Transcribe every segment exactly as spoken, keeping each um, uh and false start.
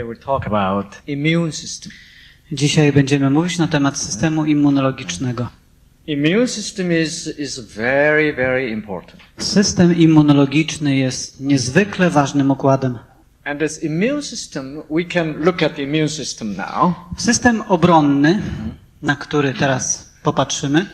Today we'll talk about immune system. Dzisiaj będziemy mówić na temat systemu immunologicznego. Immune system is, is very, very important. System immunologiczny jest niezwykle ważnym układem. And this immune system, we can look at the immune system now. System obronny, na który teraz popatrzymy.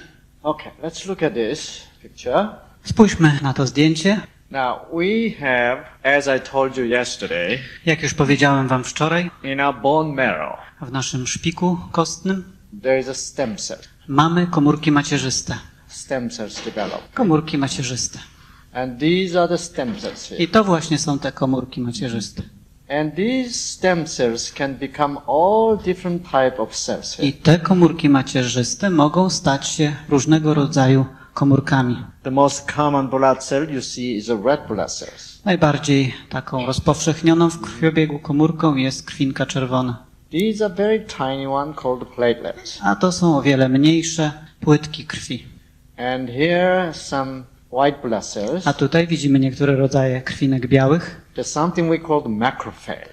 Okay, let's look at this picture. Spójrzmy na to zdjęcie. Now we have, as I told you yesterday, jak już powiedziałem wam wczoraj, in our bone marrow, w naszym szpiku kostnym, there is a stem cell. Mamy komórki macierzyste. Stem cells develop. Komórki macierzyste. And these are the stem cells here. I to właśnie są te komórki macierzyste. And these stem cells can become all different type of cells here. I te komórki macierzyste mogą stać się różnego rodzaju komórkami. The most common blood cell you see is a red blood cell. Najbardziej taką rozpowszechnioną w krwiobiegu komórką jest krwinka czerwona. These are very tiny one called platelets. A to są o wiele mniejsze płytki krwi. And here some white blood cells. A tutaj widzimy niektóre rodzaje krwinek białych. There's something we call macrophage.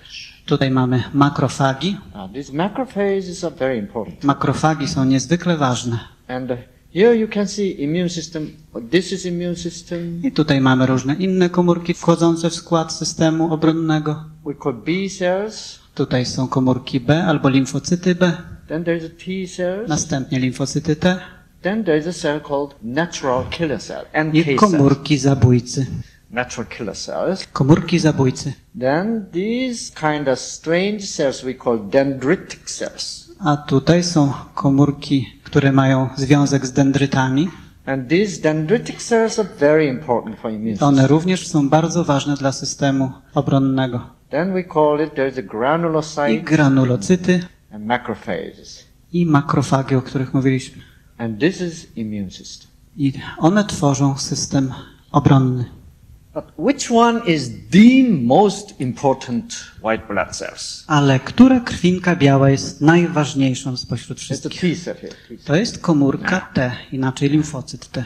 Tutaj mamy makrofagi. Now, these macrophages are very important. Makrofagi są niezwykle ważne. And here you can see immune system. This is immune system. I tutaj mamy różne inne komórki wchodzące w skład systemu obronnego. We call B cells. Tutaj są komórki B albo limfocyty B. Then there is a T cells. Następnie limfocyty T. Then there is a cell called natural killer cell. I komórki zabójcy. Natural killer cells. Komórki zabójcy. Then these kind of strange cells we call dendritic cells. A tutaj są komórki, które mają związek z dendrytami. And these dendritic cells are very important for immune system. One również są bardzo ważne dla systemu obronnego. Then we call it there's a granulocyte. I granulocyty. And macrophages. I makrofagi, o których mówiliśmy. And this is immune system. I one tworzą system obronny. But which one is the most important white blood cells? Ale która krwinka biała jest najważniejszą spośród wszystkich? To jest komórka T, inaczej limfocyt T.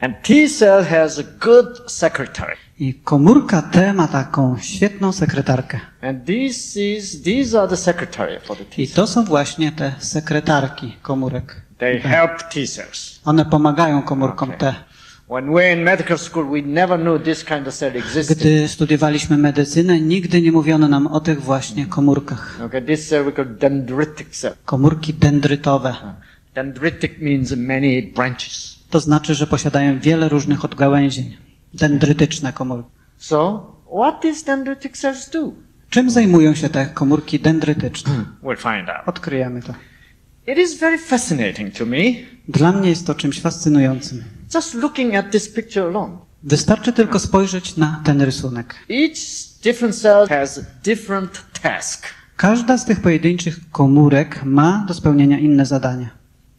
And T cell has a good secretary. I komórka T ma taką świetną sekretarkę. And this is, these are the secretary for the T cells. I to są właśnie te sekretarki komórek. They help T cells. One pomagają komórkom okay. T. Gdy studiowaliśmy medycynę, nigdy nie mówiono nam o tych właśnie komórkach. Okay, this cell we call dendritic cell. Komórki dendrytowe. Dendritic means many branches. To znaczy, że posiadają wiele różnych odgałęzień. Dendrytyczne komórki. So, what these dendritic cells do? Czym zajmują się te komórki dendrytyczne? We'll find out. Odkryjemy to. It is very fascinating to me. Dla mnie jest to czymś fascynującym. Just looking at this picture alone. Wystarczy tylko spojrzeć na ten rysunek. Each different cell has different task. Każda z tych pojedynczych komórek ma do spełnienia inne zadania.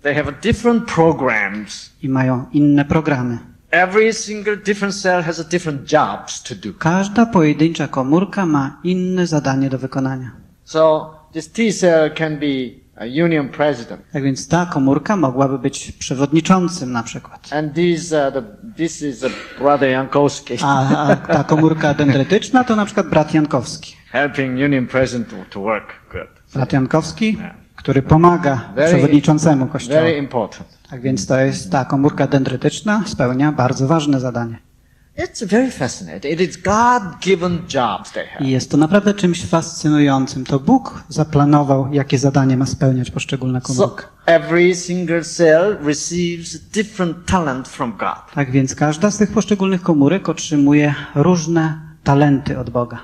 They have different programs. I mają inne programy. Every single different cell has a different jobs to do. Każda pojedyncza komórka ma inne zadanie do wykonania. So this T cell can be a union president. Tak więc ta komórka mogłaby być przewodniczącym na przykład. And these are the, this is a brother Jankowski. A, a ta komórka dendrytyczna to na przykład brat Jankowski. Helping union president to work good. Brat Jankowski, yeah. Który pomaga very, przewodniczącemu kościoła. Very important. Tak więc to jest ta komórka dendrytyczna spełnia bardzo ważne zadanie. It's very fascinating. It is God-given jobs they have. I jest to naprawdę czymś fascynującym. To Bóg zaplanował, jakie zadanie ma spełniać poszczególna komórka. So every single cell receives different talent from God. Tak więc każda z tych poszczególnych komórek otrzymuje różne talenty od Boga.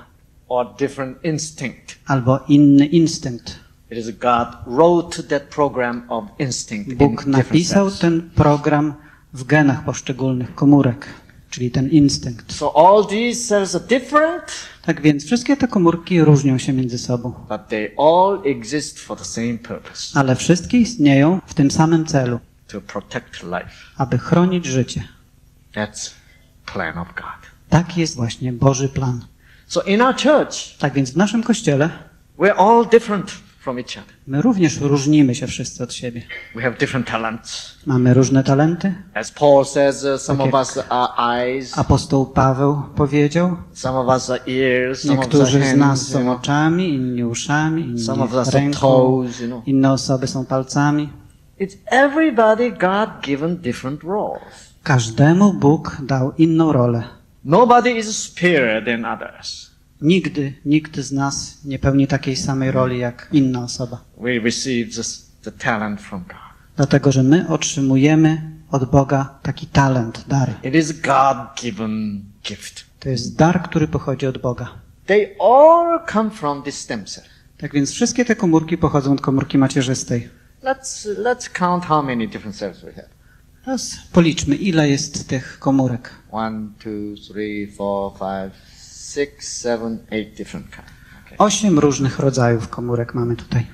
Or different instinct. Albo inny instynkt. It is God wrote that program of instinct. Bóg napisał ten program w genach poszczególnych komórek, czyli ten instynkt. So all these cells are different. Tak więc wszystkie te komórki różnią się między sobą. But they all exist for the same purpose. Ale wszystkie istnieją w tym samym celu. To protect life. Aby chronić życie. That's plan of God. Tak jest właśnie Boży plan. So in our church. Tak więc w naszym kościele. We're all different. from each other. My również różnimy się wszyscy od siebie. We have different talents. Mamy różne talenty. As Paul says, uh, some tak of us are eyes. Apostoł Paweł powiedział. Some of us are ears. Some niektórzy of us are z nas hands, są you know. oczami, inni uszami, inni some of us ręką, are toes, you know. Inne osoby są palcami. It's everybody God given different roles. Każdemu Bóg dał inną rolę. Nobody is superior than others. Nigdy, nikt z nas nie pełni takiej samej roli jak inna osoba. We receive this, the talent from God. Dlatego, że my otrzymujemy od Boga taki talent, dar. It is God-given gift. To jest dar, który pochodzi od Boga. They all come from this stem cell. Tak więc wszystkie te komórki pochodzą od komórki macierzystej. Let's, let's count how many different cells we have. Teraz policzmy, ile jest tych komórek. One, two, three, four, five. six, seven, eight different kinds. Okay. Osiem różnych rodzajów komórek mamy tutaj.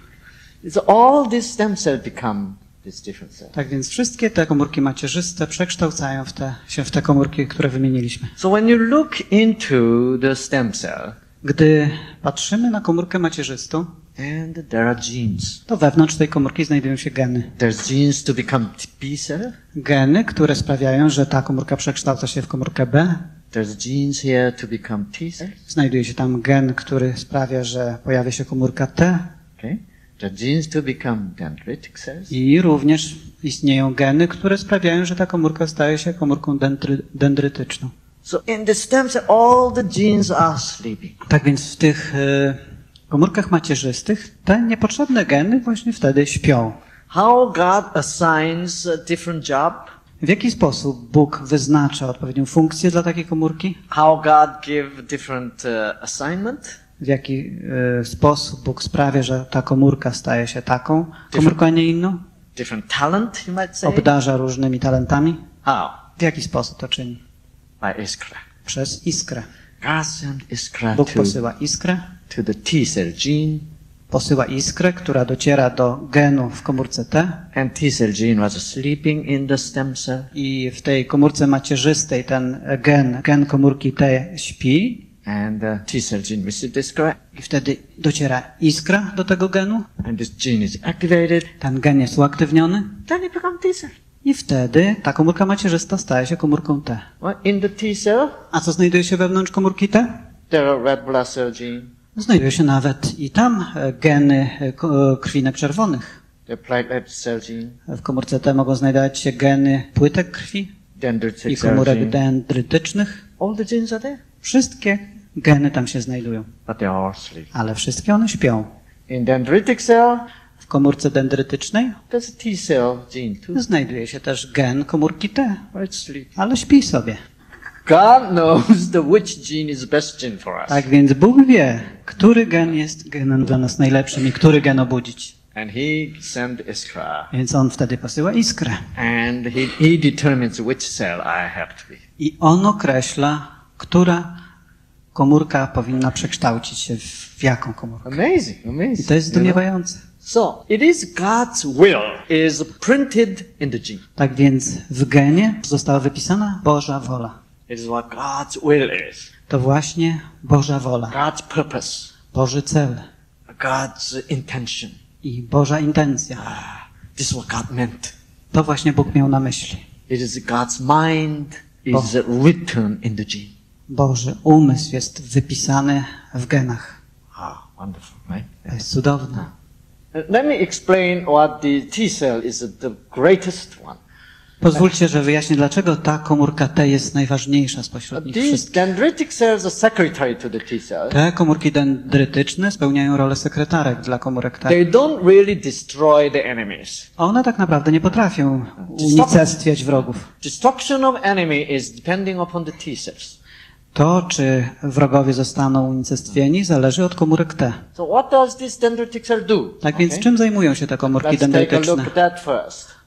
So all these stem cells become these different cells. Tak więc wszystkie te komórki macierzyste przekształcają w te, się w te komórki, które wymieniliśmy. So when you look into the stem cell, gdy patrzymy na komórkę macierzystą, and there are genes. To wewnątrz tej komórki znajdują się geny. There's genes to become B cell. Geny, które sprawiają, że ta komórka przekształca się w komórkę B. There's genes here to become T cells. Znajduje się tam gen, który sprawia, że pojawia się komórka T. Okay. The genes to become dendritic cells. I również istnieją geny, które sprawiają, że ta komórka staje się komórką dendry, dendrytyczną. So in the stem cell all the genes are sleeping. Tak więc w tych y, komórkach macierzystych te niepotrzebne geny właśnie wtedy śpią. How God assigns a different job? W jaki sposób Bóg wyznacza odpowiednią funkcję dla takiej komórki? How God give different uh, assignment? W jaki y, sposób Bóg sprawia, że ta komórka staje się taką komórką, a nie inną? Different talent, you might say. Obdarza różnymi talentami. How? W jaki sposób to czyni? By iskra. Przez iskrę. God sent iskra Bóg posyła iskrę. To the T-cell gene. Posyła iskrę, która dociera do genu w komórce T. And T-cell gene was sleeping in the stem cell. I w tej komórce macierzystej ten gen, gen komórki T śpi. And the T-cell gene received iskra. I wtedy dociera iskra do tego genu. And this gene is activated. Ten gen jest uaktywniony. Then it becomes T-cell. I wtedy ta komórka macierzysta staje się komórką T. What in the T-cell? A co znajduje się wewnątrz komórki T? There are red blood cell gene. Znajduje się nawet i tam geny krwinek czerwonych. W komórce T mogą znajdować się geny płytek krwi i komórek dendrytycznych. Wszystkie geny tam się znajdują, ale wszystkie one śpią. W komórce dendrytycznej znajduje się też gen komórki T, ale śpi sobie. God knows the which gene is best gene for us. Tak więc Bóg wie, który gen jest genem dla nas najlepszym i który gen obudzić. And he sent iskra. Więc on wtedy posyła iskrę. And he, he determines which cell I have to be. I on określa, która komórka powinna przekształcić się w jaką komórkę. Amazing, amazing. I to jest zdumiewające. So it is God's will is printed in the gene. Tak więc w genie została wypisana Boża wola. It is what God's will is. To właśnie Boża wola. God's purpose. Boży cel. God's intention. I Boża intencja. Ah, this is what God meant. To właśnie Bóg miał na myśli. It is God's mind is written in the gene. Boży umysł jest wypisany w genach. Ah, wonderful, right? To jest cudowne. Let me explain what the T-cell is the greatest one. Pozwólcie, że wyjaśnię, dlaczego ta komórka T jest najważniejsza spośród nich wszystkich. Te komórki dendrytyczne spełniają rolę sekretarek dla komórek T. One tak naprawdę nie potrafią unicestwiać wrogów. To, czy wrogowie zostaną unicestwieni, zależy od komórek T. Tak więc czym zajmują się te komórki dendrytyczne?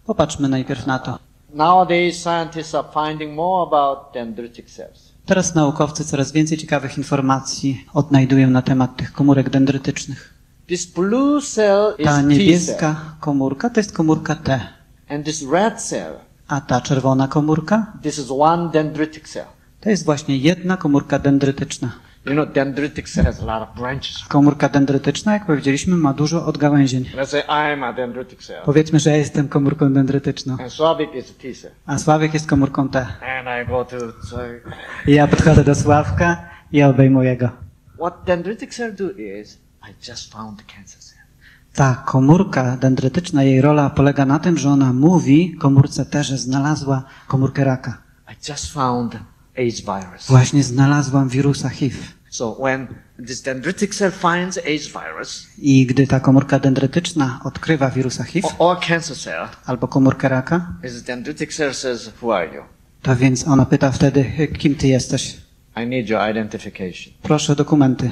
Popatrzmy najpierw na to. Nowadays scientists are finding more about dendritic cells. Teraz naukowcy coraz więcej ciekawych informacji odnajdują na temat tych komórek dendrytycznych. This blue cell is ta niebieska komórka to jest komórka T. And this red cell, a ta czerwona komórka this is one dendritic cell. To jest właśnie jedna komórka dendrytyczna. You know, dendritic has a lot of branches. Komórka dendrytyczna, jak powiedzieliśmy, ma dużo odgałęzień. Let's say I am a dendritic cell. Powiedzmy, że ja jestem komórką dendrytyczną. And Sławek is a T cell. A Sławek jest komórką T. And I go to, so... I ja podchodzę do Sławka i obejmuję go. What dendritic cell do is, I just found the cancer cell. Ta komórka dendrytyczna, jej rola polega na tym, że ona mówi komórce T, że znalazła komórkę raka. I just found AIDS virus. Właśnie znalazłam wirusa H I V. So when this dendritic cell finds AIDS virus, i gdy ta komórka dendrytyczna odkrywa wirusa H I V, or, or cancer cell, albo komórkę raka, the dendritic cell says, who are you? To więc ona pyta wtedy, kim ty jesteś? I need your identification. Proszę dokumenty.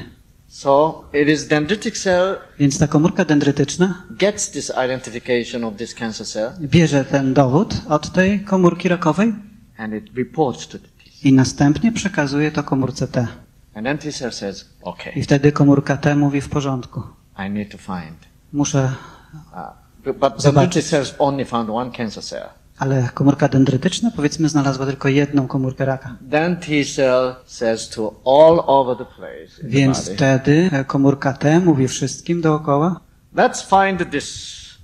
So it is dendritic cell. Więc ta komórka dendrytyczna gets this identification of this cancer cell. Bierze ten dowód od tej komórki rakowej. And it reports to the I następnie przekazuje to komórce T. And T cell says, okay. I wtedy komórka T mówi w porządku. I need to find. Muszę uh, but zobaczyć. Only found one cancer cell. Ale komórka dendrytyczna, powiedzmy, znalazła tylko jedną komórkę raka. Then T cell says to all over the place. Więc the wtedy komórka T mówi wszystkim dookoła. Let's find this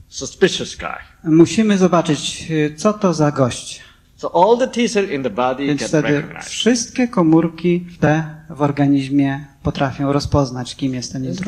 suspicious guy. Musimy zobaczyć, co to za gość. So all the T cells in the body Więc can recognize. Wszystkie komórki T w organizmie potrafią rozpoznać, kim jest ten wirus.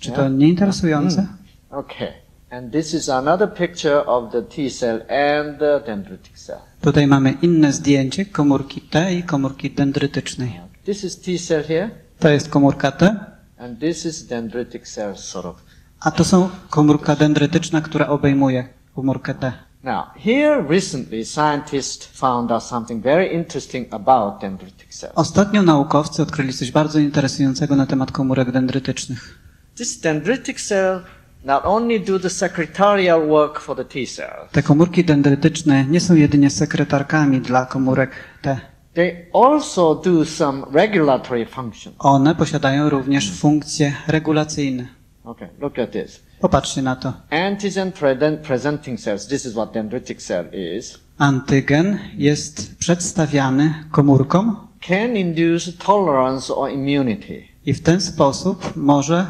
Czy yeah. to nie interesujące? Mm. Okay. And this is another picture of the T cell and the dendritic cell. Tutaj mamy inne zdjęcie komórki T i komórki dendrytycznej. This is T cell here. To jest komórka T. And this is dendritic cell sort of. A to są komórka dendrytyczna, która obejmuje komórkę T. Now, here recently scientists found out something very interesting about dendritic cells. Ostatnio naukowcy odkryli coś bardzo interesującego na temat komórek dendrytycznych. This dendritic cell not only do the secretarial work for the T cells. Te komórki dendrytyczne nie są jedynie sekretarkami dla komórek T. They also do some regulatory functions. One posiadają również funkcje regulacyjne. Okay, look at this. Popatrzcie na to. Antigen presenting cells. This is what dendritic cell is. Antygen jest przedstawiany komórkom. Can induce tolerance or immunity. I w ten sposób może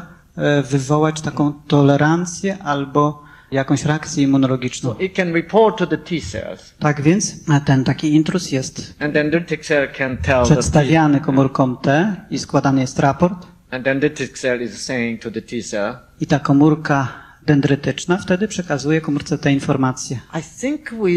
wywołać taką tolerancję albo jakąś reakcję immunologiczną. So it can report to the T cells. Tak więc ten taki intruz jest And dendritic cell can tell przedstawiany komórkom T i składany jest raport. And dendritic cell is saying to the T cell. I ta komórka dendrytyczna wtedy przekazuje komórce te informacje. I think we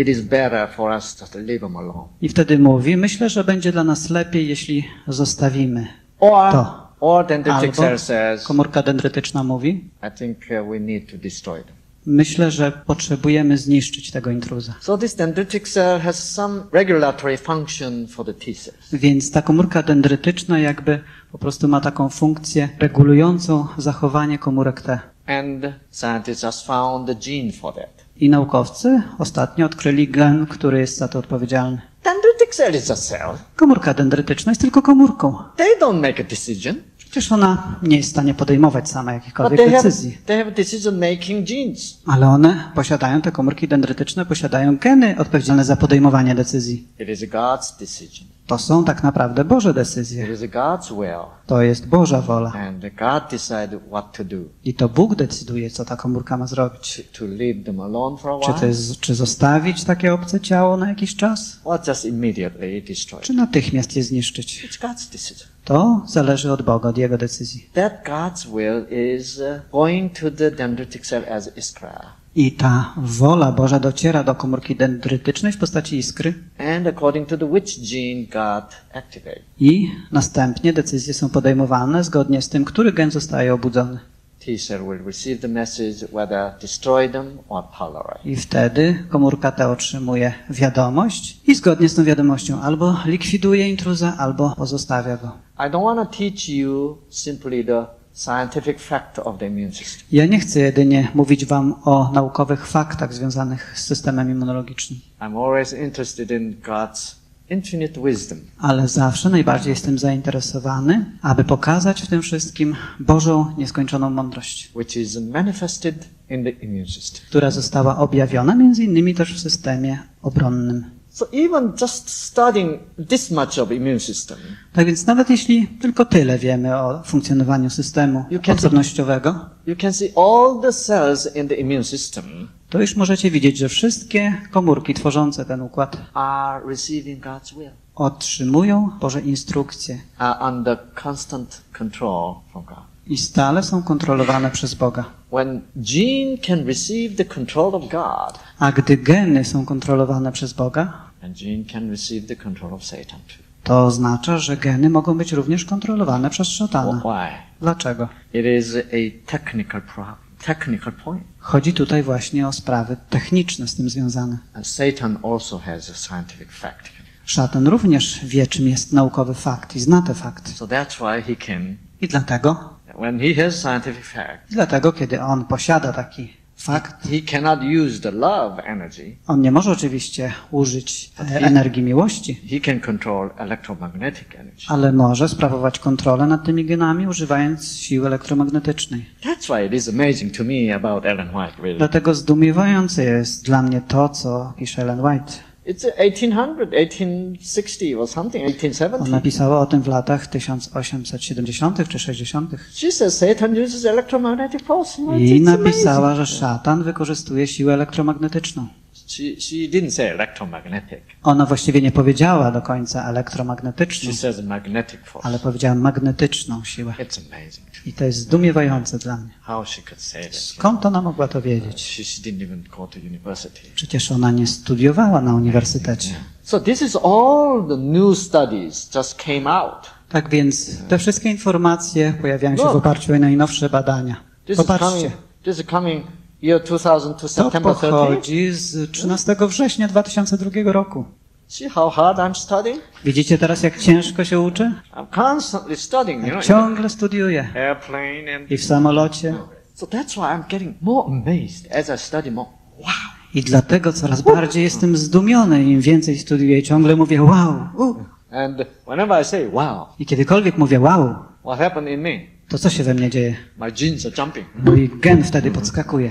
it is better for us to leave them alone. I wtedy mówi, myślę, że będzie dla nas lepiej, jeśli zostawimy or, to. Or dendritic cell says, komórka dendrytyczna mówi, I think we need to destroy them. Myślę, że potrzebujemy zniszczyć tego intruza. So this dendritic cell has some regulatory function for the T cells. Więc ta komórka dendrytyczna jakby po prostu ma taką funkcję regulującą zachowanie komórek T. And scientists have found the gene for that. I naukowcy ostatnio odkryli gen, który jest za to odpowiedzialny. Dendritic cell is a cell. Komórka dendrytyczna jest tylko komórką. They don't make a decision. Przecież ona nie jest w stanie podejmować sama jakichkolwiek they decyzji. Have, they have decision making genes. Ale one posiadają, te komórki dendrytyczne posiadają geny odpowiedzialne za podejmowanie decyzji. It is God's decision. To są tak naprawdę Boże decyzje. It is God's will. To jest Boża wola. And God decide what to do. I to Bóg decyduje, co ta komórka ma zrobić. To leave them alone for a while. Czy, to jest, czy zostawić takie obce ciało na jakiś czas? Or just immediately destroy. Czy natychmiast je zniszczyć? It's God's decision. To zależy od Boga, od Jego decyzji. That God's will is going to the dendritic cell as iskra. I ta wola Boża dociera do komórki dendrytycznej w postaci iskry. And according to the which gene God activates. I następnie decyzje są podejmowane zgodnie z tym, który gen zostaje obudzony. T cell will receive the message whether destroy them or tolerate. I wtedy komórka T otrzymuje wiadomość i zgodnie z tą wiadomością albo likwiduje intruza, albo pozostawia go. I don't want to teach you simply the scientific fact of the immune system. Ja nie chcę jedynie mówić wam o naukowych faktach związanych z systemem immunologicznym. I'm always interested in God's infinite wisdom. Ale zawsze najbardziej jestem zainteresowany, aby pokazać w tym wszystkim Bożą nieskończoną mądrość, which is manifested in the immune system. Która została objawiona między innymi też w systemie obronnym. So even just studying this much of immune system. Tak więc nawet jeśli tylko tyle wiemy o funkcjonowaniu systemu odpornościowego, you can see all the cells in the immune system. To już możecie widzieć, że wszystkie komórki tworzące ten układ are receiving God's will. Otrzymują Boże instrukcje. Are under constant control from God. I stale są kontrolowane przez Boga. When gene can receive the control of God, a gdy geny są kontrolowane przez Boga, and gene can receive the control of Satan too. To oznacza, że geny mogą być również kontrolowane przez szatana. Why? Dlaczego? It is a technical problem, technical point. Chodzi tutaj właśnie o sprawy techniczne z tym związane. And Satan also has a scientific fact. Szatan również wie, czym jest naukowy fakt i zna te fakty. So that's why he can. I dlatego When he has scientific fact, dlatego, kiedy on posiada taki fakt, he cannot use the love energy, on nie może oczywiście użyć energii miłości, he can control electromagnetic energy, ale może sprawować kontrolę nad tymi genami, używając siły elektromagnetycznej. That's why it is amazing to me about Ellen White, really. Dlatego zdumiewające jest dla mnie to, co pisze Ellen White. It's eighteen hundred, eighteen sixty or something, eighteen seventy. Ona napisała o tym w latach tysiąc osiemset siedemdziesiątych czy sześćdziesiątych. She says Satan uses electromagnetic pulse. I napisała, że szatan wykorzystuje siłę elektromagnetyczną. She, she didn't say electromagnetic. Ona właściwie nie powiedziała do końca elektromagnetyczną, she says magnetic force. Ale powiedziała magnetyczną siłę. It's amazing. I to jest zdumiewające dla mnie. How she could say that? Skąd ona mogła to wiedzieć? She, she didn't even go to university. Przecież ona nie studiowała na uniwersytecie. So this is all the new studies just came out. Tak więc te wszystkie informacje pojawiają się w oparciu o najnowsze badania. Popatrzcie. This is coming year two thousand to September thirtieth. To pochodzi z trzynastego września dwa tysiące drugiego roku. See how hard I'm studying? Widzicie teraz, jak ciężko się uczę? I'm constantly studying, you know. Ciągle studiuję. Airplane and... I w samolocie. So that's why I'm getting more amazed as I study more. Wow. I dlatego coraz bardziej jestem zdumiony, im więcej studiuję, ciągle mówię wow. Uh. And whenever I say wow. I kiedykolwiek mówię wow. What happened in me? To co się we mnie dzieje? My genes are jumping. Mój gen wtedy podskakuje.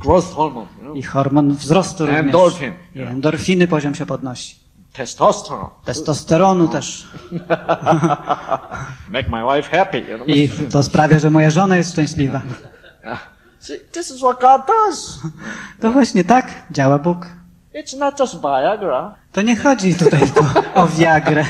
Growth hormone, you know? I hormon wzrostu również. Endorfin. I endorfiny poziom się podnosi. Testosteron. Testosteronu też. Make my wife happy, you know? I to sprawia, że moja żona jest szczęśliwa. This is what God does. To właśnie tak działa Bóg. It's not just Viagra. To nie chodzi tutaj o, o Viagrę.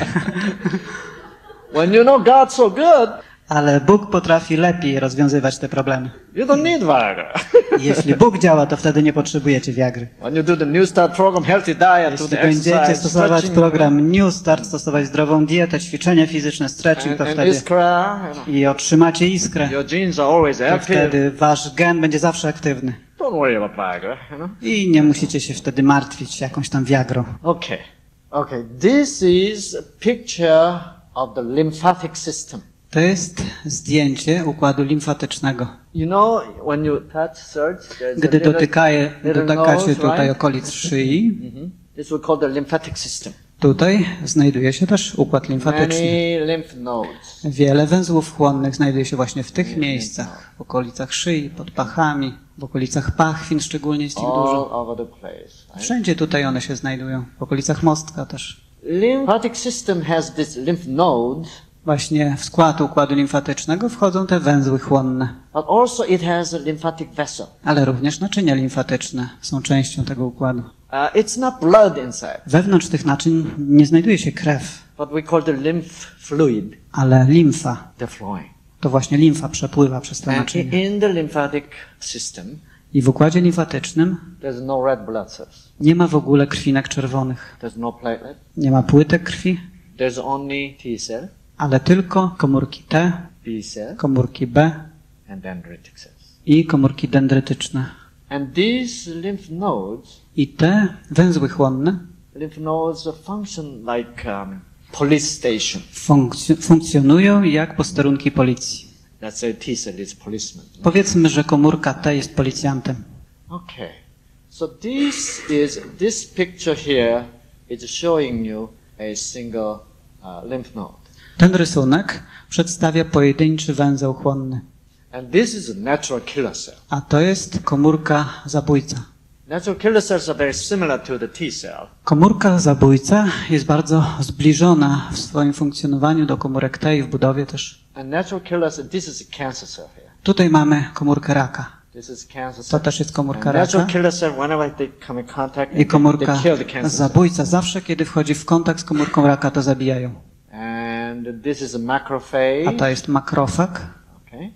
When you know God so good, ale Bóg potrafi lepiej rozwiązywać te problemy. You don't need Viagra. Jeśli Bóg działa, to wtedy nie potrzebujecie Viagry. When you do the Newstart program, healthy diet, jeśli the będziecie exercise, stosować stretching, program Newstart, stosować zdrową dietę, ćwiczenia fizyczne, stretching, to wtedy iskra, i otrzymacie iskrę. Your genes are always active. Wtedy wasz gen będzie zawsze aktywny. Don't worry about Viagra, you know? I nie musicie się wtedy martwić jakąś tam Viagrą. Okay, okay. This is a picture of the lymphatic system. To jest zdjęcie układu limfatycznego. Gdy dotykaje, dotykacie tutaj okolic szyi, tutaj znajduje się też układ limfatyczny. Wiele węzłów chłonnych znajduje się właśnie w tych miejscach, w okolicach szyi, pod pachami, w okolicach pachwin, szczególnie jest ich dużo. Wszędzie tutaj one się znajdują, w okolicach mostka też. Lymphatic system has this lymph node. Właśnie w skład układu limfatycznego wchodzą te węzły chłonne. Ale również naczynia limfatyczne są częścią tego układu. Wewnątrz tych naczyń nie znajduje się krew, ale limfa. To właśnie limfa przepływa przez te naczynia. I w układzie limfatycznym nie ma w ogóle krwinek czerwonych. Nie ma płytek krwi. Ale tylko komórki T, komórki B i komórki dendrytyczne. I te węzły chłonne funkc- funkcjonują jak posterunki policji. Powiedzmy, że komórka T jest policjantem. Okay. So this is this picture here is showing you a single uh, lymph node. Ten rysunek przedstawia pojedynczy węzeł chłonny. A to jest komórka zabójca. Natural killer cells are very similar to the T cell. Komórka zabójca jest bardzo zbliżona w swoim funkcjonowaniu do komórek T i w budowie też. And natural killers, and this is a cancer cell here. Tutaj mamy komórkę raka. This is cancer cell. To też jest komórka raka. Natural killer cell, whenever they come in contact, they kill the cancer cell. I zabójca zawsze, kiedy wchodzi w kontakt z komórką raka, to zabijają. And this is a macrophage. A to jest makrofag. Okay.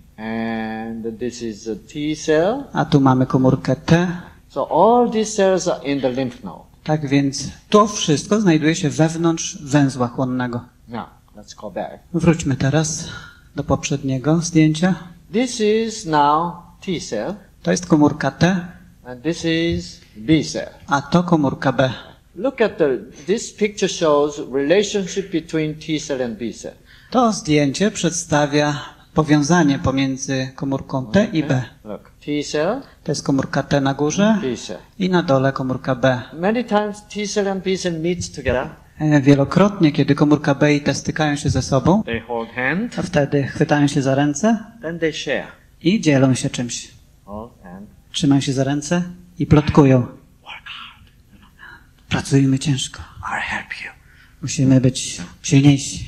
And this is a T cell. A tu mamy komórkę T. So all these cells are in the lymph node. Tak więc to wszystko znajduje się wewnątrz węzła chłonnego. Now, let's go back. Wróćmy teraz do poprzedniego zdjęcia. This is now T cell. To jest komórka T. And this is B cell. A to komórka B. Look at the, this picture shows relationship between T cell and B cell. To zdjęcie przedstawia powiązanie pomiędzy komórką T i B. Look. T cell. To jest komórka T na górze i na dole komórka B. Many times T cell and B cell meet together. Wielokrotnie, kiedy komórka B i T stykają się ze sobą, they hold hand. To wtedy chwytają się za ręce, then they share. I dzielą się czymś. Hold hand. Trzymają się za ręce i plotkują. Pracujemy ciężko. I'll help you. Musimy być silniejsi.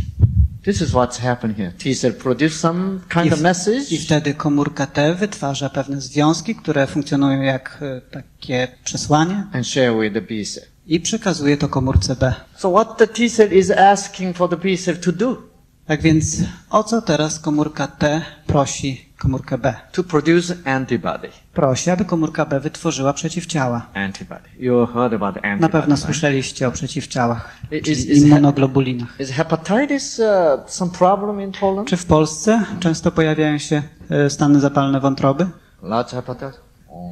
This is what's happened here. T cell produce some kind of message. I wtedy komórka T wytwarza pewne związki, które funkcjonują jak takie przesłanie. And share with the B cell. I przekazuje to komórce B. So what the T cell is asking for the B cell to do? Tak więc o co teraz komórka T prosi komórkę B? To produce antibody. Prosi, aby komórka B wytworzyła przeciwciała. Antibody. You heard about antibody. Na pewno słyszeliście o przeciwciałach, czyli immunoglobulinach. Is hepatitis uh, some problem in Poland? Czy w Polsce często pojawiają się stany zapalne wątroby? Lots of hepatitis.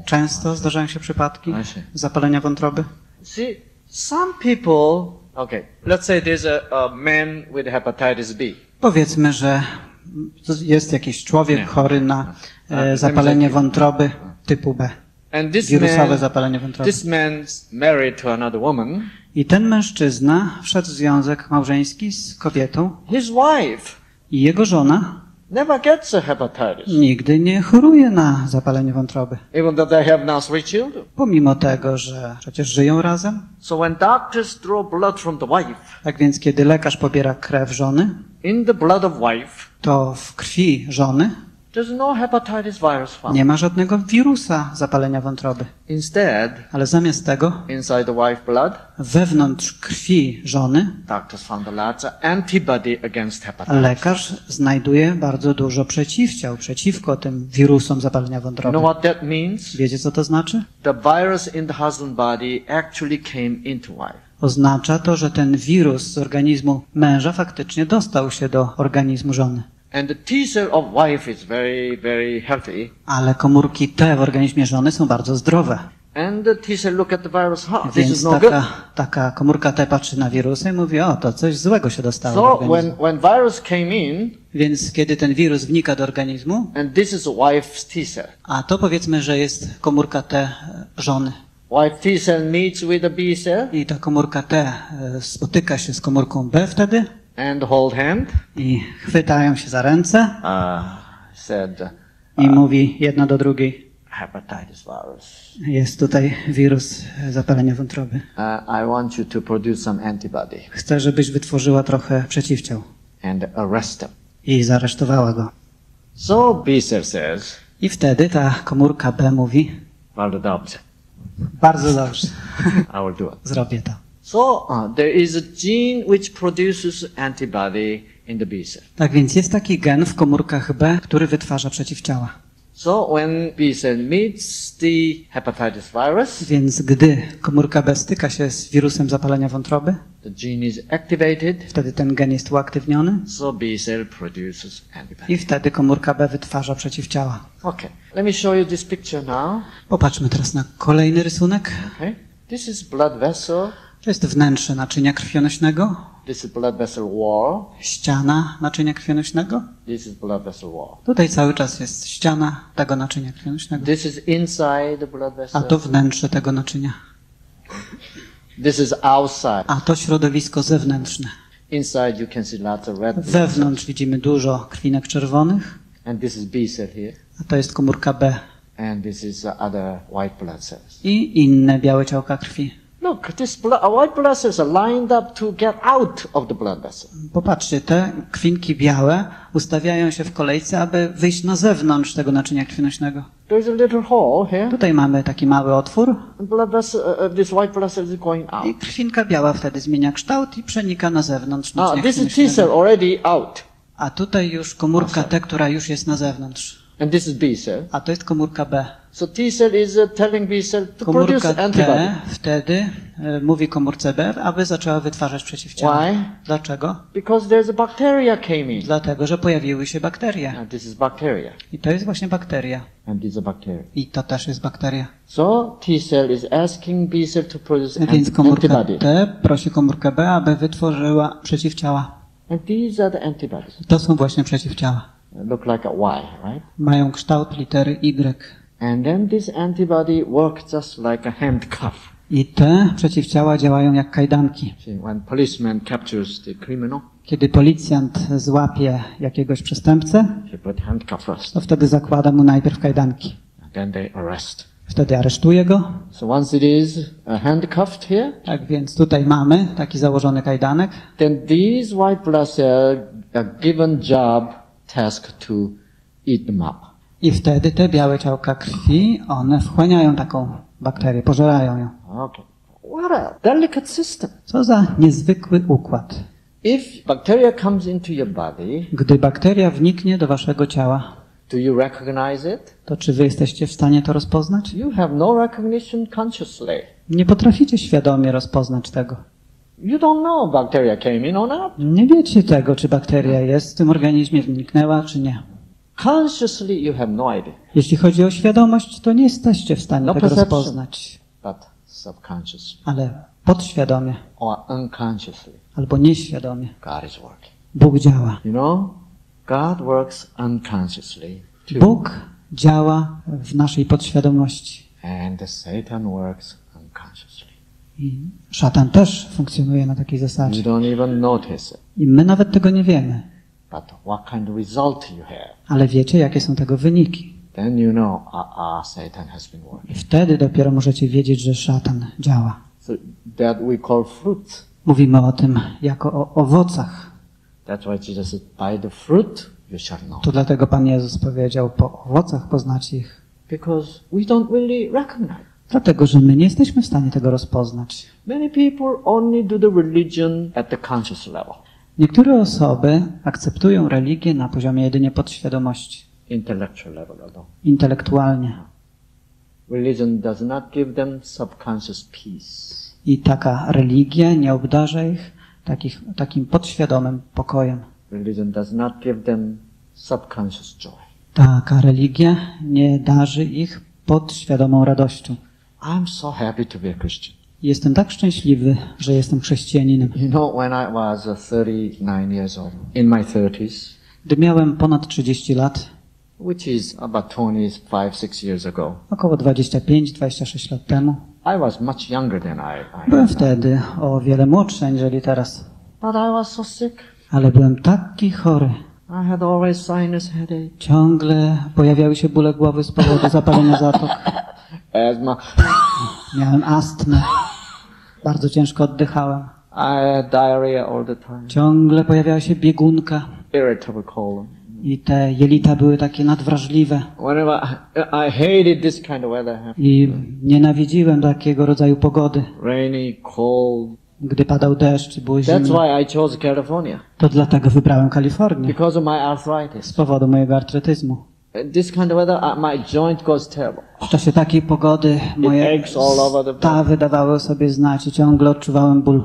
Często zdarzają się przypadki zapalenia wątroby? See, some people. Okay, let's say there's a, a man with hepatitis B. Powiedzmy, że jest jakiś człowiek chory na e, zapalenie wątroby typu B. Wirusowe zapalenie wątroby. This man's married to another woman. I ten mężczyzna wszedł w związek małżeński z kobietą. His wife. I jego żona never gets a hepatitis. Nigdy nie choruje na zapalenie wątroby. Even though they have now three children. Pomimo tego, że przecież żyją razem. So when doctors draw blood from the wife. Tak więc kiedy lekarz pobiera krew żony. In the blood of wife. To w krwi żony. There's no hepatitis virus found. Nie ma żadnego wirusa zapalenia wątroby. Instead. Ale zamiast tego. Inside the wife blood. Wewnątrz krwi żony. Doctors found lots of antibody against hepatitis. Lekarz znajduje bardzo dużo przeciwciał przeciwko tym wirusom zapalenia wątroby. You know what that means? Wiecie co to znaczy? The virus in the husband body actually came into wife. Oznacza to, że ten wirus z organizmu męża faktycznie dostał się do organizmu żony. And the T cell of wife is very, very healthy. Ale komórki T w organizmie żony są bardzo zdrowe. And the T cell look at the virus. Huh, this is no good. Taka, taka komórka T patrzy na wirusy i mówi, o, to coś złego się dostało do organizmu. So when, when virus came in. Więc kiedy ten wirus wnika do organizmu. And this is a wife's T cell. A to powiedzmy, że jest komórka T żony. Wife T cell meets with the B cell. I ta komórka T spotyka się z komórką B wtedy. And hold hand. I chwytają się za ręce. Uh, said, uh, I mówi jedna do drugiej. Hepatitis virus. Jest tutaj wirus zapalenia wątroby. Uh, I want you to produce some antibody. Chcę, żebyś wytworzyła trochę przeciwciał. And arrest him. I zaresztowała go. So B cell says. I wtedy ta komórka B mówi. Bardzo dobrze. Bardzo dobrze. I will do it. Zrobię to. So uh, there is a gene which produces antibody in the B cell. Tak więc jest taki gen w komórkach B, który wytwarza przeciwciała. So when B cell meets the hepatitis virus, więc gdy komórka B styka się z wirusem zapalenia wątroby, the gene is activated. Wtedy ten gen jest uaktywniony. So B cell produces antibody. I wtedy komórka B wytwarza przeciwciała. Okay. Let me show you this picture now. Popatrzmy teraz na kolejny rysunek. Okay. This is blood vessel. To jest wnętrze naczynia krwionośnego. This is blood vessel wall. Ściana naczynia krwionośnego. This is blood vessel wall. Tutaj cały czas jest ściana tego naczynia krwionośnego. This is inside the blood vessel. A to wnętrze tego naczynia. This is outside. A to środowisko zewnętrzne. Inside you can see lots of red. Wewnątrz widzimy dużo krwinek czerwonych. And this is B cell here. A to jest komórka B. And this is other white blood cells. I inne białe ciałka krwi. Look, these white blood cells are lined up to get out of the blood vessel. Popatrzcie, te krwinki białe ustawiają się w kolejce, aby wyjść na zewnątrz tego naczynia krwionośnego. There is a little hole here. Tutaj mamy taki mały otwór. Blood vessel, uh, this white blood cell is going out. I krwinka biała wtedy zmienia kształt i przenika na zewnątrz naczynia krwionośnego. Ah, this is T cell already out. A tutaj już komórka T, która już jest na zewnątrz. And this is B cell. A to jest komórka B. So T cell is telling B cell to produce antibody. Komórka T wtedy mówi komórce B, aby zaczęła wytwarzać przeciwciała. Why? Dlaczego? Because there's a bacteria came in. Dlatego, że pojawiły się bakterie. And this is bacteria. I to jest właśnie bakteria. And this is bacteria. I to też jest bakteria. So T cell is asking B cell to produce antibody. Więc komórka T prosi komórkę B, aby wytworzyła przeciwciała. And these are the antibodies. To są właśnie przeciwciała. Look like a Y, right? Mają kształt litery Y. And then this antibody works just like a handcuff. I te przeciwciała działają jak kajdanki. When policeman captures the criminal, kiedy policjant złapie jakiegoś przestępcę, to wtedy zakłada mu najpierw kajdanki. Then they arrest. Wtedy aresztuje go. So once it is handcuffed here, tak więc tutaj mamy taki założony kajdanek. Then these white blood cells are given job. Task to eat them up. I wtedy te białe ciałka krwi, one wchłaniają taką bakterię, pożerają ją. Okay. What a delicate system. Co za niezwykły układ. If bacteria comes into your body, gdy bakteria wniknie do waszego ciała, do you recognize it? To czy wy jesteście w stanie to rozpoznać? You have no recognition consciously. Nie potraficie świadomie rozpoznać tego. You don't know bacteria came in or not. Nie wiecie tego, czy bakteria jest w tym organizmie, wniknęła, czy nie. Consciously you have no idea. Jeśli chodzi o świadomość, to nie jesteście w stanie no tego rozpoznać. But subconsciously. Ale podświadomie. Or unconsciously. Albo nieświadomie. God is working. Bóg działa. You know, God works unconsciously too. Bóg działa w naszej podświadomości. And the Satan works unconsciously. I szatan też funkcjonuje na takiej zasadzie. I my nawet tego nie wiemy. Ale wiecie, jakie są tego wyniki. I wtedy dopiero możecie wiedzieć, że szatan działa. Mówimy o tym jako o owocach. To dlatego Pan Jezus powiedział, po owocach poznacie ich. Because we don't really recognize. Dlatego, że my nie jesteśmy w stanie tego rozpoznać. Niektóre osoby akceptują religię na poziomie jedynie podświadomości. Intelektualnie. I taka religia nie obdarza ich takich, takim podświadomym pokojem. Taka religia nie darzy ich podświadomą radością. I'm so happy to be a Christian. Jestem tak szczęśliwy, że jestem chrześcijaninem. You know, when I was thirty-nine years old, in my thirties, gdy miałem ponad trzydzieści lat, which is about twenty-five, six years ago, około dwadzieścia pięć, dwadzieścia sześć lat temu, I was much younger than I, I byłem wtedy o wiele młodszy aniżeli teraz. But I was so sick. Ale byłem taki chory. I had always sinus headache. Ciągle pojawiały się bóle głowy z powodu zapalenia zatok. Asthma. Miałem astmę. Bardzo ciężko oddychałem. I had diarrhea all the time. Ciągle pojawiała się biegunka. Irritable colon. I te jelita były takie nadwrażliwe. Whenever I hated this kind of weather. I nienawidziłem takiego rodzaju pogody. Rainy, cold. Gdy padał deszcz i było zimno. That's why I chose California. To dlatego wybrałem Kalifornię. Because of my arthritis. Z powodu mojego artrytyzmu. This kind of weather, my joint goes terrible. W czasie takiej pogody moje stawy dawały o sobie znać i ciągle odczuwałem ból.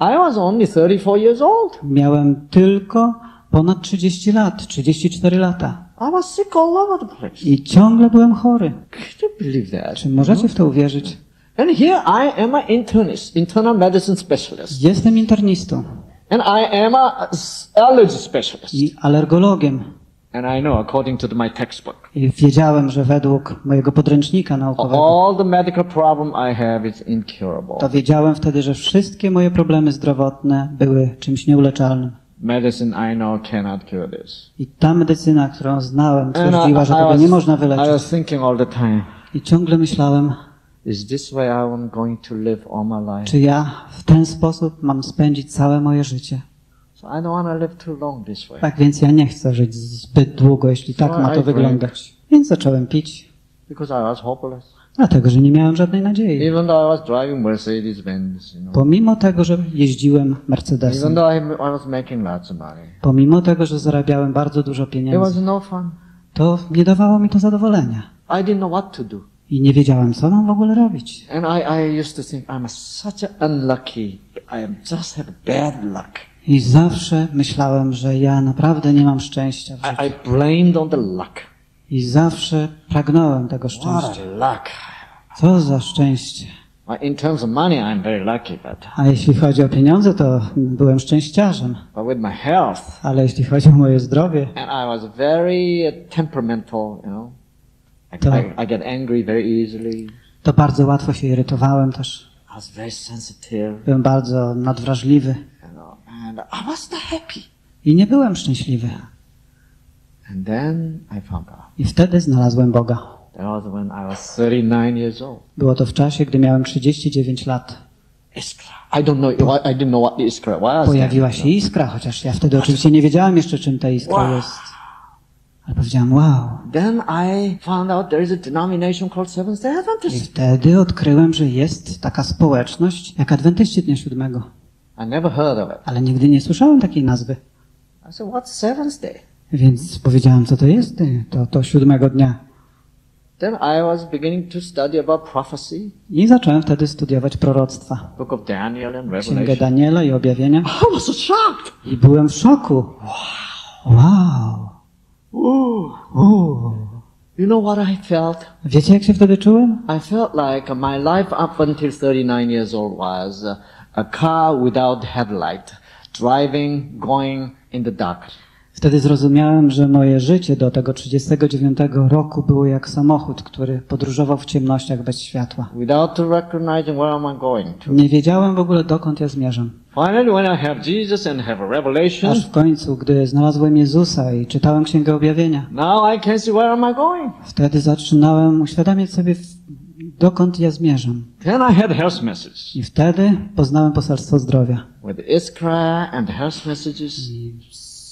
I was only thirty-four years old. Miałem tylko ponad trzydzieści lat, trzydzieści cztery lata. I was sick all over the place. I ciągle byłem chory. Can you believe that? Czy możecie w to uwierzyć? And here I am an internist, internal medicine specialist. Jestem internistą. And I am a allergy specialist. I alergologiem. And I know, according to my textbook. I wiedziałem, że według mojego podręcznika naukowego. All the medical problem I have is incurable. To wiedziałem wtedy, że wszystkie moje problemy zdrowotne były czymś nieuleczalnym. medicine I know cannot cure this. I ta medycyna, którą znałem, twierdziła, że tego nie można wyleczyć. I was thinking all the time. I ciągle myślałem, is this way I'm going to live all my life? Czy ja w ten sposób mam spędzić całe moje życie? So I don't want to live too long this way. Tak więc ja nie chcę żyć zbyt długo, jeśli tak so ma to I wyglądać. Drink. Więc zacząłem pić. Because I was hopeless. Dlatego, że nie miałem żadnej nadziei. Even though I was driving Mercedes Benz, you know. Pomimo tego, że jeździłem Mercedesem. Even though I was making lots of money. Pomimo tego, że zarabiałem bardzo dużo pieniędzy. It was no fun. To nie dawało mi to zadowolenia. I didn't know what to do. I nie wiedziałem, co mam w ogóle robić. And I, I used to think I'm such a unlucky. I am just have bad luck. I zawsze myślałem, że ja naprawdę nie mam szczęścia w życiu. I, I blamed on the luck. I zawsze pragnąłem tego szczęścia. Co za szczęście. A jeśli chodzi o pieniądze, to byłem szczęściarzem. Ale jeśli chodzi o moje zdrowie, to, to bardzo łatwo się irytowałem też. Byłem bardzo nadwrażliwy. I nie byłem szczęśliwy. And then I found God. I wtedy znalazłem Boga. That was when I was thirty-nine years old. Było to w czasie, gdy miałem trzydzieści dziewięć lat. Iskra. I don't know. I didn't know what the iskra was. Pojawiła się iskra, chociaż ja wtedy oczywiście nie wiedziałem jeszcze, czym ta iskra wow. jest. Ale powiedziałem, wow. Then I found out there is a denomination called Seventh Day Adventists. I wtedy odkryłem, że jest taka społeczność jak Adwentyści Dnia Siódmego. I never heard of it. Ale nigdy nie słyszałem takiej nazwy. I said, what's Seventh Day? Więc powiedziałem, co to jest, to, to siódmego dnia. Then I was beginning to study about prophecy. I zacząłem wtedy studiować proroctwa. Book of Daniel and Revelation. Księgę Daniela i Objawienia. I was shocked. I byłem w szoku. Wow. Wow. Ooh. Ooh. You know what I felt? Wiecie, jak się wtedy czułem? I felt like my life up until thirty-nine years old was a car without headlight, driving, going in the dark. Wtedy zrozumiałem, że moje życie do tego trzydziestego dziewiątego roku było jak samochód, który podróżował w ciemnościach bez światła. Nie wiedziałem w ogóle, dokąd ja zmierzam. Aż w końcu, gdy znalazłem Jezusa i czytałem Księgę Objawienia, wtedy zaczynałem uświadamiać sobie, dokąd ja zmierzam. I wtedy poznałem poselstwo zdrowia.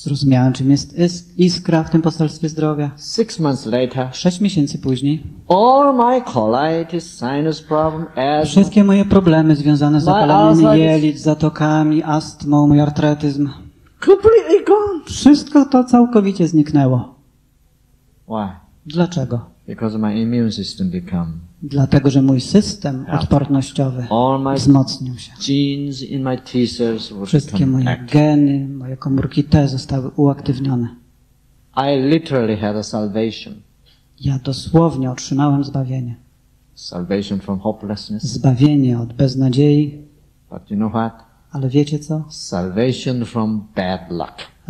Zrozumiałem, czym jest iskra w tym poselstwie zdrowia. Six months later, Sześć miesięcy później all my colitis, sinus problem, asthma, wszystkie moje problemy związane z zapaleniami jelit, zatokami, astmą, mój artretyzm. Completely gone. Wszystko to całkowicie zniknęło. Why? Dlaczego? Because my immune system become Dlatego, że mój system odpornościowy wzmocnił się. Wszystkie moje geny, moje komórki T zostały uaktywnione. Ja dosłownie otrzymałem zbawienie. Zbawienie od beznadziei. Ale wiecie co?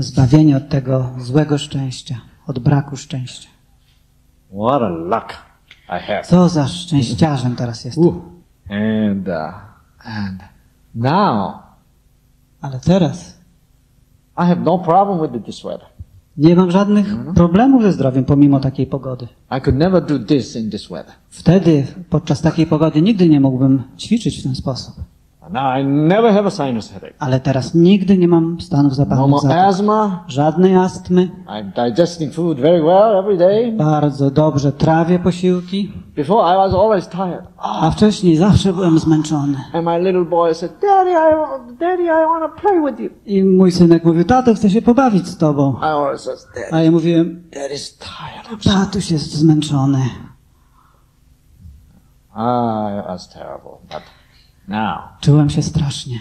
Zbawienie od tego złego szczęścia, od braku szczęścia. What a luck! Co za szczęściarzem teraz jestem. Uh, and, uh, and now, ale teraz I have no problem with it this weather. Nie mam żadnych you know? problemów ze zdrowiem pomimo takiej pogody. I could never do this in this weather. Wtedy, podczas takiej pogody, nigdy nie mógłbym ćwiczyć w ten sposób. Now I never have a sinus headache. Ale teraz nigdy nie mam stanów zapalnych. No more asthma. Żadnej astmy. I'm digesting food very well every day. Bardzo dobrze trawię posiłki. Before I was always tired. A wcześniej zawsze byłem zmęczony. And my little boy said, Daddy, I want, Daddy, I want to play with you. I mój synek mówił, tato, chcę się pobawić z tobą. I always says, Daddy, a ja mówiłem, Daddy's tired. Tatuś jest zmęczony. Ah, it was terrible, but now. Czułem się strasznie.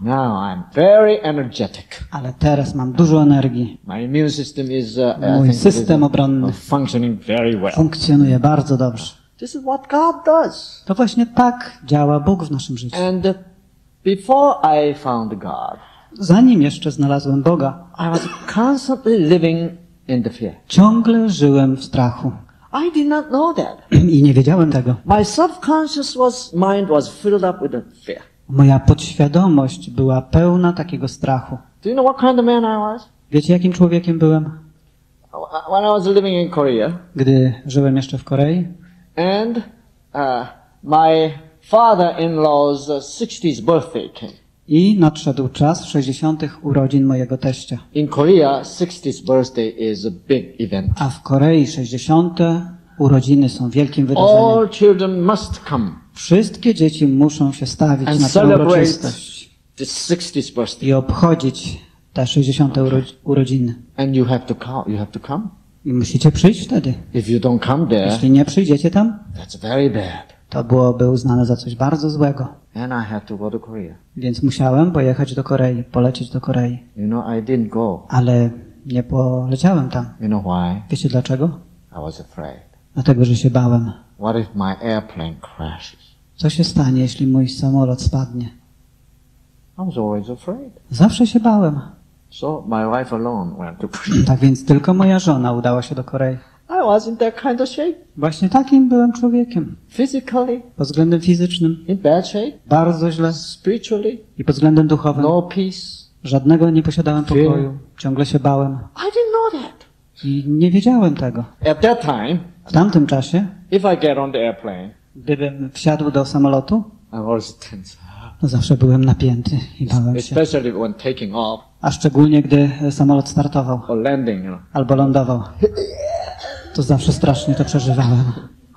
Now I'm very energetic. Ale teraz mam dużo energii. My immune system is, uh, Mój system obronny functioning very well. funkcjonuje bardzo dobrze. This is what God does. To właśnie tak działa Bóg w naszym życiu. And before I found God, zanim jeszcze znalazłem Boga, I was constantly living in the fear. Ciągle żyłem w strachu. I did not know that. I nie wiedziałem tego. My subconscious was, mind was filled up with fear. Moja podświadomość była pełna takiego strachu. Do you know what kind of man I was? Wiecie, jakim człowiekiem byłem? When I was living in Korea. Gdy żyłem jeszcze w Korei. And uh, my father-in-law's sixtieth birthday came. I nadszedł czas sześćdziesiątych urodzin mojego teścia. In Korea, sixtieth birthday is a big event. A w Korei sześćdziesiąte urodziny są wielkim wydarzeniem. All children must come. Wszystkie dzieci muszą się stawić and na tę uroczystość i obchodzić te sześćdziesiąte okay. urodziny. And you have to come. You have to come. I musicie przyjść wtedy. If you don't come there, jeśli nie przyjdziecie tam, that's very bad. To byłoby uznane za coś bardzo złego. And I had to go to Korea. Więc musiałem pojechać do Korei, polecieć do Korei. You know, I didn't go. Ale nie poleciałem tam. You know why? Wiecie dlaczego? I was afraid. Dlatego, że się bałem. What if my airplane crashes? Co się stanie, jeśli mój samolot spadnie? I was always afraid. Zawsze się bałem. So my wife alone went to Korea. Tak więc tylko moja żona udała się do Korei. I was in that kind of shape. Właśnie takim byłem człowiekiem. Physically, pod względem fizycznym, in bad shape, bardzo źle, spiritually, i pod względem duchowym, no peace, żadnego nie posiadałem fear, pokoju, ciągle się bałem. I didn't know that. I nie wiedziałem tego. At that time, w tamtym czasie, if I get on the airplane, gdybym wsiadł do samolotu, I was tense. No zawsze byłem napięty i bałem się. Especially when taking off, a szczególnie gdy samolot startował, or landing, you know, albo lądował. To zawsze strasznie to przeżywałem.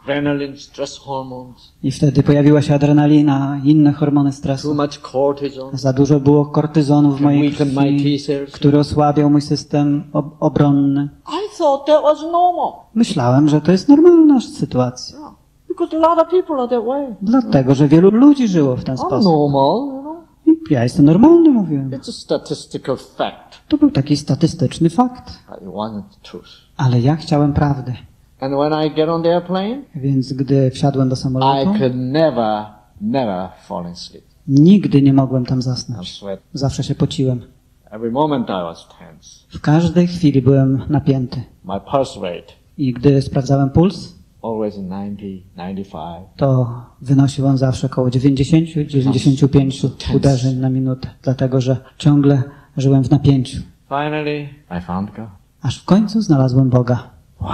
Adrenaline, stress hormones. I wtedy pojawiła się adrenalina, inne hormony stresu. Too much cortisone. Za dużo było kortyzonu w mojej krwi, który osłabiał mój system ob obronny. I thought that was normal. Myślałem, że to jest normalna sytuacja. Yeah. Because a lot of people are that way. Dlatego, że wielu ludzi żyło w ten I'm sposób. Normal. Ja jestem normalny, mówiłem. It's a statistical fact. To był taki statystyczny fakt. Ale ja chciałem prawdy. And when I get on the airplane, więc gdy wsiadłem do samolotu, I could never, never fall asleep. Nigdy nie mogłem tam zasnąć. Zawsze się pociłem. Every moment I was tense. W każdej chwili byłem napięty. My pulse rate. I gdy sprawdzałem puls, always ninety, ninety-five. To wynosił on zawsze około dziewięćdziesiąt do dziewięćdziesięciu pięciu uderzeń na minutę, dlatego że ciągle żyłem w napięciu. Finally, I found God. Aż w końcu znalazłem Boga. Wow.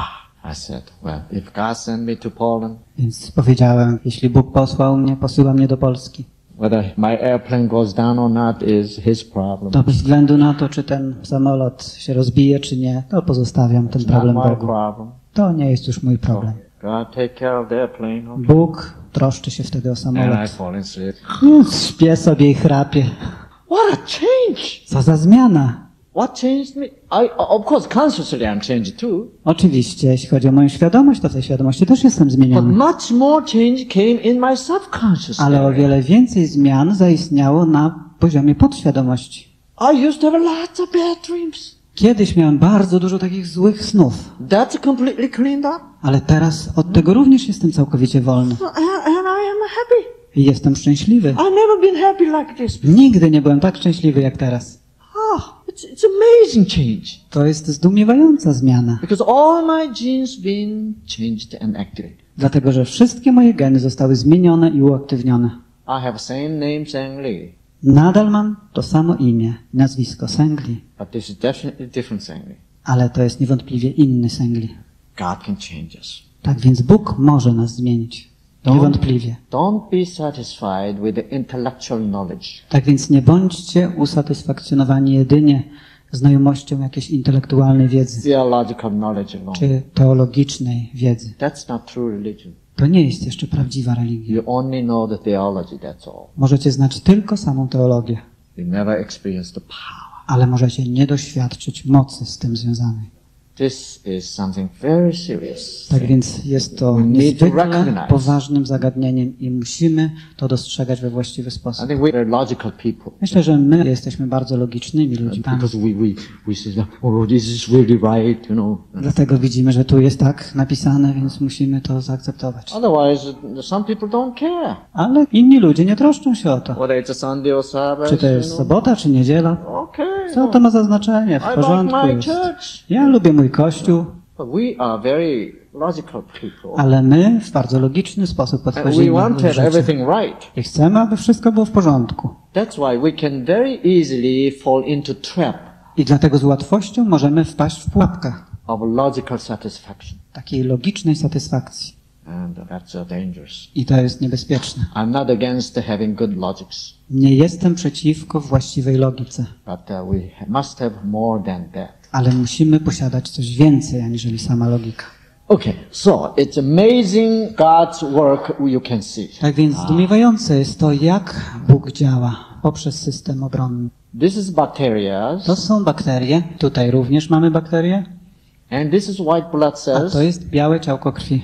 I said, well, if God sent me to Poland, więc powiedziałem, jeśli Bóg posłał mnie, posyła mnie do Polski. Whether my airplane goes down or not is his problem. To bez względu na to, czy ten samolot się rozbije, czy nie, to pozostawiam ten problem Bogu. To nie jest już mój problem. God, take care of the airplane, okay? Bóg troszczy się wtedy o samolot. Mm, śpię sobie i chrapie. What a change! Co za zmiana! What changed me? I, of course, consciously I'm changed too. Oczywiście, jeśli chodzi o moją świadomość, to w tej świadomości też jestem zmieniony. But much more change came in my subconscious. Ale o wiele więcej zmian zaistniało na poziomie podświadomości. I used to have lots of bad dreams. Kiedyś miałem bardzo dużo takich złych snów. That's completely cleaned up. Ale teraz od tego również jestem całkowicie wolny. And I am happy. I jestem szczęśliwy. I've never been happy like this. Nigdy nie byłem tak szczęśliwy jak teraz. Oh, it's, it's amazing change. To jest zdumiewająca zmiana. Because all my genes been changed and activated. Dlatego, że wszystkie moje geny zostały zmienione i uaktywnione. I have same name, Sang Lee. Nadal mam to samo imię, nazwisko Sang Lee. But this is definitely different Sang Lee. Ale to jest niewątpliwie inny Sang Lee. God can change us. Tak więc Bóg może nas zmienić. Don't, niewątpliwie. Don't be satisfied with the intellectual knowledge. Tak więc nie bądźcie usatysfakcjonowani jedynie znajomością jakiejś intelektualnej wiedzy. Theological knowledge alone. Czy teologicznej wiedzy. That's not true religion. To nie jest jeszcze prawdziwa religia. You only know the theology, that's all. Możecie znać tylko samą teologię. You never experience the power. Ale możecie nie doświadczyć mocy z tym związanej. This is something very serious. Tak więc jest to niezwykle poważnym zagadnieniem i musimy to dostrzegać we właściwy sposób. I think we are logical people. Myślę, że my jesteśmy bardzo logicznymi ludźmi. Because we, we, we say, oh, this is really right, you know. Dlatego widzimy, że tu jest tak napisane, więc musimy to zaakceptować. Otherwise, some people don't care. Ale inni ludzie nie troszczą się o to. Czy to jest sobota, czy niedziela? Okay. Co to ma za znaczenie? W porządku jest. Ja lubię mój kościół. Ale my w bardzo logiczny sposób podchodzimy do rzeczy. I chcemy, aby wszystko było w porządku. I dlatego z łatwością możemy wpaść w pułapkę takiej logicznej satysfakcji. I to jest niebezpieczne. Nie jestem przeciwko właściwej logice. Ale musimy posiadać coś więcej, aniżeli sama logika. Okay, so it's amazing God's work you can see. Tak więc zdumiewające jest to, jak Bóg działa poprzez system obronny. This is bacterias. To są bakterie. Tutaj również mamy bakterie. And this is white blood cells. A to jest białe ciałko krwi.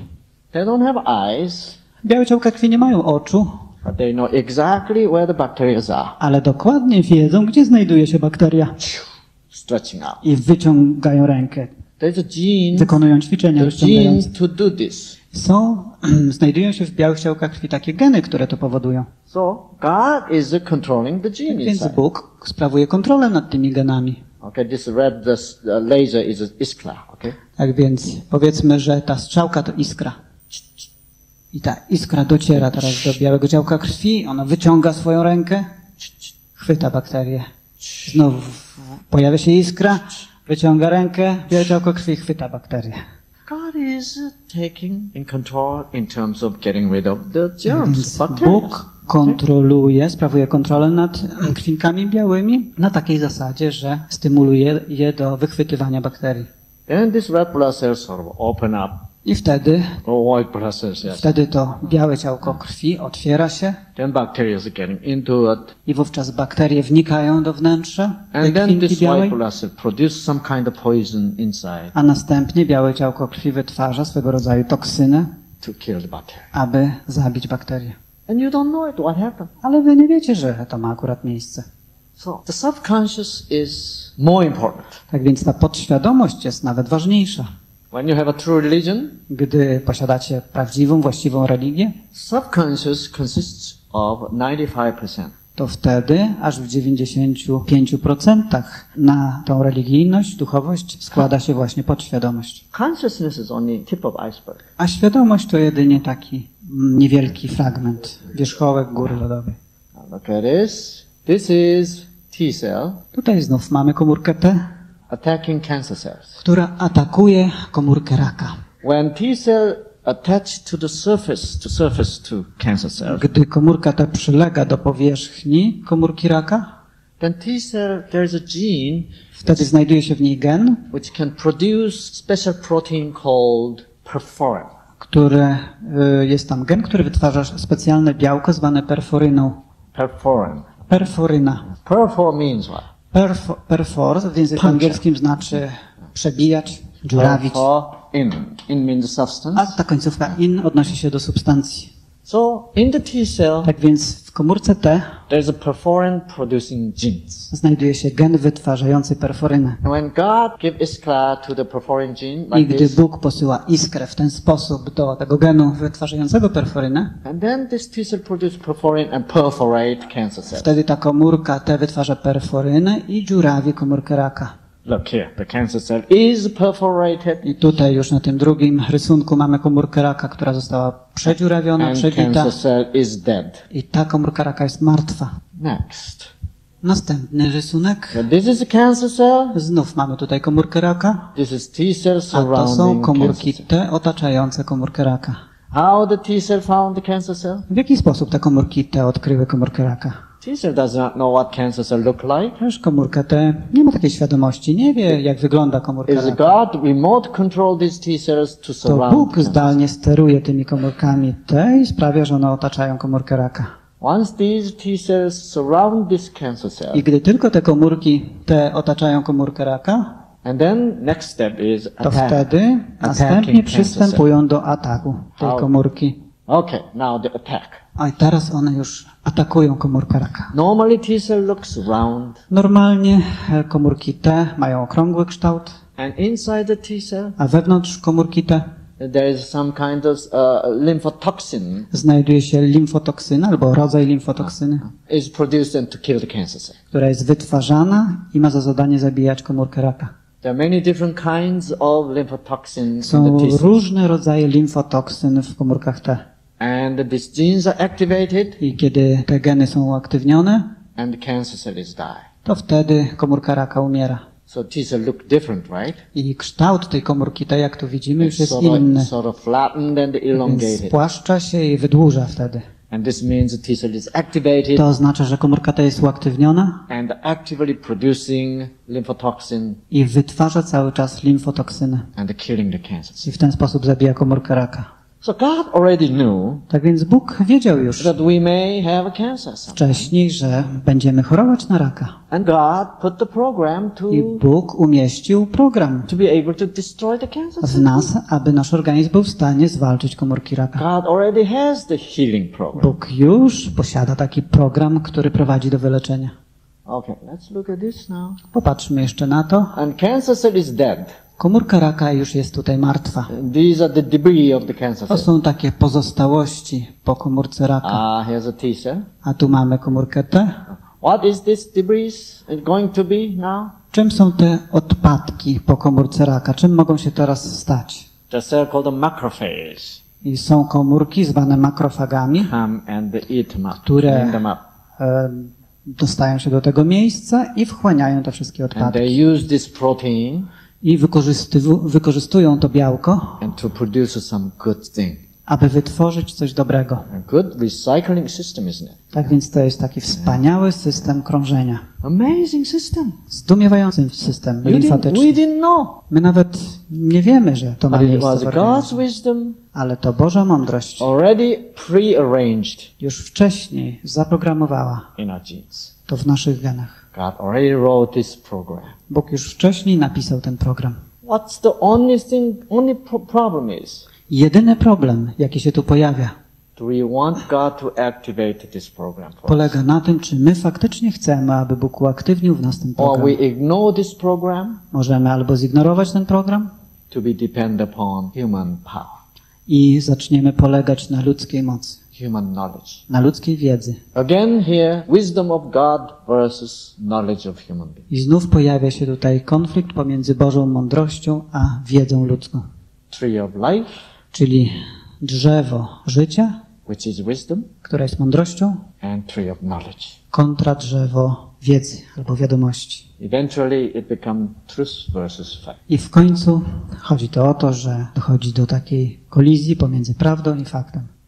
They don't have eyes. Białe ciałka krwi nie mają oczu. But they know exactly where the bacteria are. Ale dokładnie wiedzą, gdzie znajduje się bakteria. Stretching out. I wyciągają rękę. There's a gene, wykonują ćwiczenia rozciągające. To do this. Są, znajdują się w białych ciałkach krwi takie geny, które to powodują. So God is controlling the gene. Więc Bóg sprawuje kontrolę nad tymi genami. Okay, this red this laser is an iskra, okay? Tak więc powiedzmy, że ta strzałka to iskra. I ta iskra dociera teraz do białego ciałka krwi, ona wyciąga swoją rękę, chwyta bakterię. Znowu pojawia się iskra, wyciąga rękę, białe ciałko krwi, chwyta bakterię. God is taking in control in terms of getting rid of the germs. Bóg kontroluje, sprawuje kontrolę nad krwinkami białymi na takiej zasadzie, że stymuluje je do wychwytywania bakterii. And these red blood cells sort of open up. I wtedy, wtedy to białe ciałko krwi otwiera się i wówczas bakterie wnikają do wnętrza tej krwinki białej, a następnie białe ciałko krwi wytwarza swego rodzaju toksynę, aby zabić bakterie. Ale wy nie wiecie, że to ma akurat miejsce. So, the subconscious is more important. Tak więc ta podświadomość jest nawet ważniejsza. When you have a true religion, gdy posiadacie prawdziwą, właściwą religię, subconscious consists of ninety-five percent. To wtedy aż w dziewięćdziesięciu pięciu procentach na tą religijność, duchowość składa się właśnie podświadomość. Consciousness is only tip of iceberg. A świadomość to jedynie taki niewielki fragment, wierzchołek góry lodowej. Look at this. This is T-cell. Tutaj znów mamy komórkę T, attacking cancer cells. Która atakuje komórkę raka. When T-cell attached to the surface, to surface to cancer cells. Gdy komórka ta przylega do powierzchni komórki raka, then T-cell there's a gene. Wtedy znajduje się w niej gen, which can produce special protein called perforin. Które y, jest tam gen, który wytwarza specjalne białko zwane perforyną. Perforin. Perforyna. Perfor means what? Perfor, perfor w języku angielskim znaczy przebijać, dziurawić. In, in means substance. A ta końcówka in odnosi się do substancji. So in the T-cell, tak więc w komórce T there's a perforin producing genes. Znajduje się gen wytwarzający perforynę. When God give iskra to the perforin gene, like i gdy this, Bóg posyła iskrę w ten sposób do tego genu wytwarzającego perforynę, and then this T-cell produce perforin and perforate cancer cells. Wtedy ta komórka T wytwarza perforynę i dziurawi komórkę raka. Look here, the cancer cell is perforated. I tutaj już na tym drugim rysunku mamy komórkę raka, która została przedziurawiona, przebita. I ta komórka raka jest martwa. Next. Następny rysunek. So this is a cancer cell. Znów mamy tutaj komórkę raka. This is T cell surrounding. A to są komórki T otaczające komórkę raka. How the T cell found the cancer cell? W jaki sposób te komórki T odkryły komórkę raka? T-cell does not know what cancer cell look like. Też komórka T nie ma takiej świadomości, nie wie, jak wygląda komórka raka. Is God remote control these T-cells to surround? To Bóg zdalnie steruje tymi komórkami T i sprawia, że one otaczają komórkę raka. Once these T-cells surround this cancer cell. I gdy tylko te komórki T otaczają komórkę raka, and then next step is attack. To wtedy następnie przystępują do ataku tej komórki. Okay, now the attack. A teraz one już atakują komórkę raka. Normally T-cell looks round. Normalnie komórki T mają okrągły kształt. And inside the T-cell, a wewnątrz komórki T there is some kind of uh, lymphotoxin. Znajduje się limfotoksyna albo rodzaj limfotoksyny. Is produced to kill the cancer cell. Która jest wytwarzana i ma za zadanie zabijać komórkę raka. Są różne rodzaje limfotoksyn w komórkach T. I kiedy te geny są uaktywnione, to wtedy komórka raka umiera. So T-cell look different, right? I kształt tej komórki, tak jak tu widzimy, już jest inny. Sort of flattened and elongated. Więc spłaszcza się i wydłuża wtedy. And this means the T-cell is activated. To oznacza, że komórka ta jest uaktywniona. And actively producing lymphotoxin. I wytwarza cały czas limfotoksynę. And killing the cancers. I w ten sposób zabija komórkę raka. So God already knew, tak więc Bóg wiedział już that we may have a cancer wcześniej, że będziemy chorować na raka. And God put the program to, I Bóg umieścił program to be able to destroy the cancer w nas, aby nasz organizm był w stanie zwalczyć komórki raka. God already has the healing program. Bóg już posiada taki program, który prowadzi do wyleczenia. Okay, let's look at this now. Popatrzmy jeszcze na to. And cancer cell is dead. Komórka raka już jest tutaj martwa. To są takie pozostałości po komórce raka. A tu mamy komórkę T. Czym są te odpadki po komórce raka? Czym mogą się teraz stać? I są komórki zwane makrofagami, które dostają się do tego miejsca i wchłaniają te wszystkie odpadki. I wykorzystują to białko, and to produce some good thing. Aby wytworzyć coś dobrego. A good recycling system, isn't it? Tak więc to jest taki wspaniały system krążenia. Amazing system. Zdumiewający system limfatyczny. We didn't know. My nawet nie wiemy, że to ma miejsce w organizmie. Ale to Boża mądrość already prearranged. Już wcześniej zaprogramowała in our genes. To w naszych genach. God already wrote this program. Bóg już wcześniej napisał ten program. What's the only thing, only problem is? Jedyny problem, jaki się tu pojawia, do we want God to activate this program for us? Polega na tym, czy my faktycznie chcemy, aby Bóg uaktywnił w nas ten program. Or we ignore this program? Możemy albo zignorować ten program, to be dependent upon human power. I zaczniemy polegać na ludzkiej mocy. Human knowledge. Na ludzkiej wiedzy. Again here, wisdom of God versus knowledge of human beings. I znów pojawia się tutaj konflikt pomiędzy Bożą mądrością a wiedzą ludzką. Tree of life, czyli drzewo życia, which is wisdom, które jest mądrością, and tree of knowledge, kontra drzewo wiedzy albo wiadomości. Eventually it becomes truth versus fact. I w końcu chodzi to o to, że dochodzi do takiej kolizji pomiędzy prawdą i faktem.